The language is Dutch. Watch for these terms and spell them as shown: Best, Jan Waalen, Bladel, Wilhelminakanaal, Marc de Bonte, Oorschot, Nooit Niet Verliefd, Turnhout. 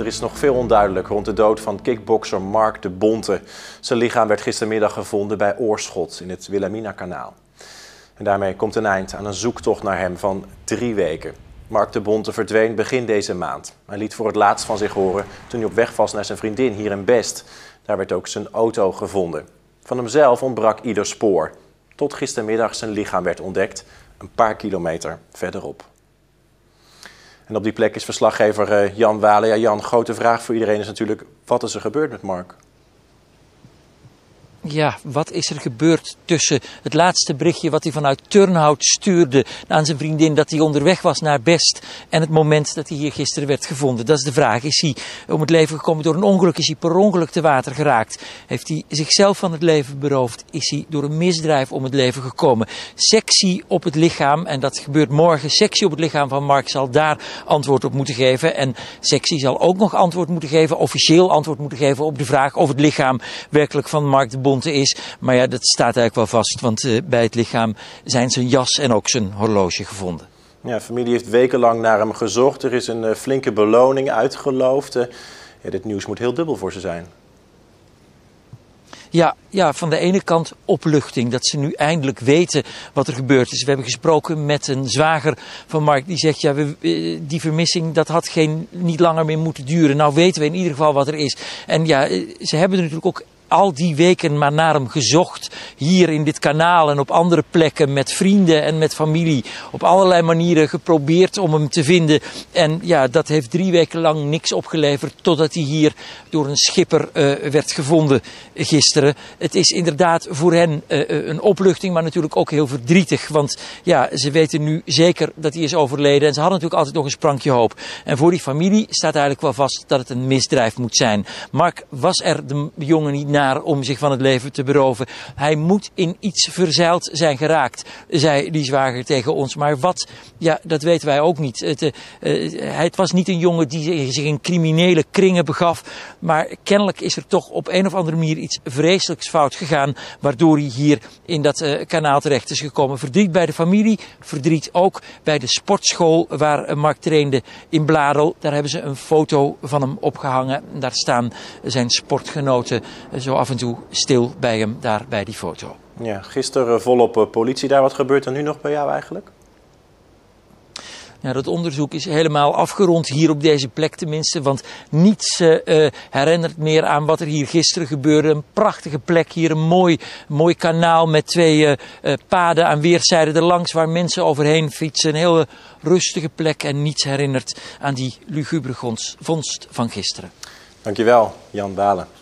Er is nog veel onduidelijk rond de dood van kickbokser Marc de Bonte. Zijn lichaam werd gistermiddag gevonden bij Oorschot in het Wilhelminakanaal. En daarmee komt een eind aan een zoektocht naar hem van 3 weken. Marc de Bonte verdween begin deze maand. Hij liet voor het laatst van zich horen toen hij op weg was naar zijn vriendin hier in Best. Daar werd ook zijn auto gevonden. Van hemzelf ontbrak ieder spoor. Tot gistermiddag zijn lichaam werd ontdekt, een paar kilometer verderop. En op die plek is verslaggever Jan Waalen. Ja, Jan, grote vraag voor iedereen is natuurlijk, wat is er gebeurd met Marc? Ja, wat is er gebeurd tussen het laatste berichtje wat hij vanuit Turnhout stuurde aan zijn vriendin dat hij onderweg was naar Best en het moment dat hij hier gisteren werd gevonden? Dat is de vraag. Is hij om het leven gekomen door een ongeluk? Is hij per ongeluk te water geraakt? Heeft hij zichzelf van het leven beroofd? Is hij door een misdrijf om het leven gekomen? Sectie op het lichaam, en dat gebeurt morgen, sectie op het lichaam van Marc zal daar antwoord op moeten geven. En sectie zal ook nog antwoord moeten geven, officieel antwoord moeten geven op de vraag of het lichaam werkelijk van Marc de Bonte is. Maar ja, dat staat eigenlijk wel vast, want bij het lichaam zijn zijn jas en ook zijn horloge gevonden. Ja, de familie heeft wekenlang naar hem gezocht. Er is een flinke beloning uitgeloofd. Ja, dit nieuws moet heel dubbel voor ze zijn. Ja, van de ene kant opluchting, dat ze nu eindelijk weten wat er gebeurd is. We hebben gesproken met een zwager van Marc, die zegt, ja, die vermissing dat had niet langer meer moeten duren. Nou weten we in ieder geval wat er is. En ja, ze hebben er natuurlijk ook al die weken maar naar hem gezocht, hier in dit kanaal en op andere plekken met vrienden en met familie. Op allerlei manieren geprobeerd om hem te vinden. En ja, dat heeft 3 weken lang niks opgeleverd totdat hij hier door een schipper werd gevonden gisteren. Het is inderdaad voor hen een opluchting, maar natuurlijk ook heel verdrietig. Want ja, ze weten nu zeker dat hij is overleden en ze hadden natuurlijk altijd nog een sprankje hoop. En voor die familie staat eigenlijk wel vast dat het een misdrijf moet zijn. Marc was er de jongen niet naar om zich van het leven te beroven. Hij moet in iets verzeild zijn geraakt, zei die zwager tegen ons. Maar wat, ja, dat weten wij ook niet. Het was niet een jongen die zich in criminele kringen begaf, maar kennelijk is er toch op een of andere manier iets vreselijks fout gegaan, waardoor hij hier in dat kanaal terecht is gekomen. Verdriet bij de familie, verdriet ook bij de sportschool waar Marc trainde in Bladel. Daar hebben ze een foto van hem opgehangen. Daar staan zijn sportgenoten zo af en toe stil bij hem, daar bij die foto. Ja, gisteren volop politie daar. Wat gebeurt er nu nog bij jou eigenlijk? Nou, dat onderzoek is helemaal afgerond, hier op deze plek tenminste, want niets herinnert meer aan wat er hier gisteren gebeurde. Een prachtige plek hier, een mooi kanaal met 2 paden aan weerszijden erlangs waar mensen overheen fietsen. Een hele rustige plek en niets herinnert aan die lugubere vondst van gisteren. Dankjewel, Jan Waalen.